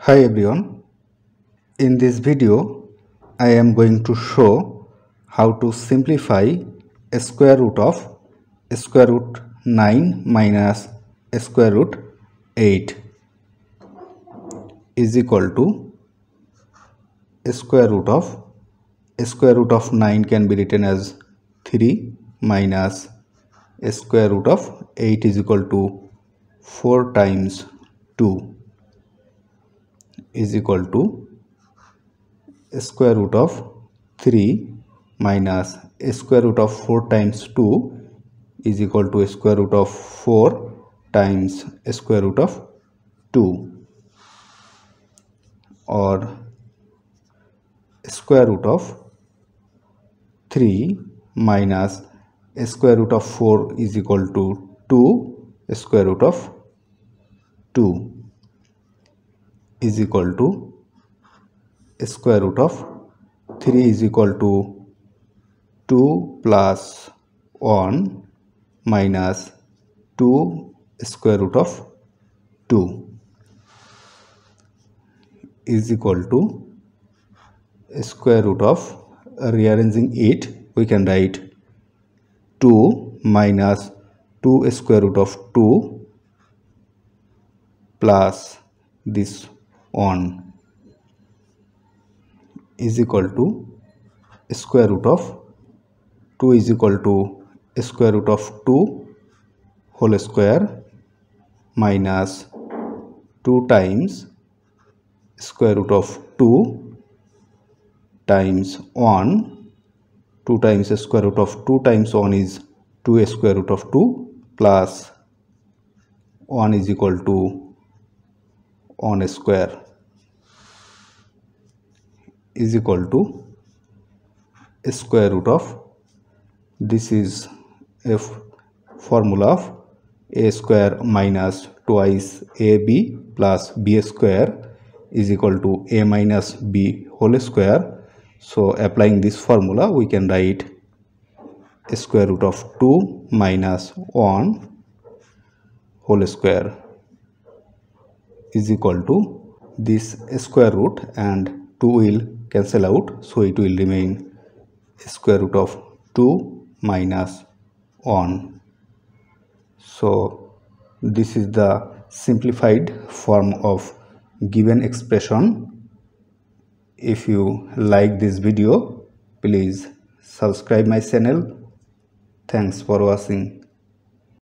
Hi everyone, in this video I am going to show how to simplify square root of square root 9 minus square root 8 is equal to square root of 9 can be written as 3 minus square root of 8 is equal to 4 times 2 is equal to square root of 3 minus square root of 4 times 2 is equal to square root of 4 times square root of 2, or square root of 3 minus square root of 4 is equal to 2 square root of 2 is equal to square root of 3 is equal to 2 plus 1 minus 2 square root of 2 is equal to square root of, rearranging it we can write 2 minus 2 square root of 2 plus this 1 is equal to square root of 2 is equal to square root of 2 whole square minus 2 times square root of 2 times 1. 2 times square root of 2 times 1 is 2 square root of 2 plus 1 is equal to 1 square is equal to square root of, this is a formula of a square minus twice ab plus b square is equal to a minus b whole square. So applying this formula we can write square root of 2 minus 1 whole square is equal to this square root and 2 will cancel out, so it will remain square root of 2 minus 1. So this is the simplified form of given expression. If you like this video, please subscribe my channel. Thanks for watching.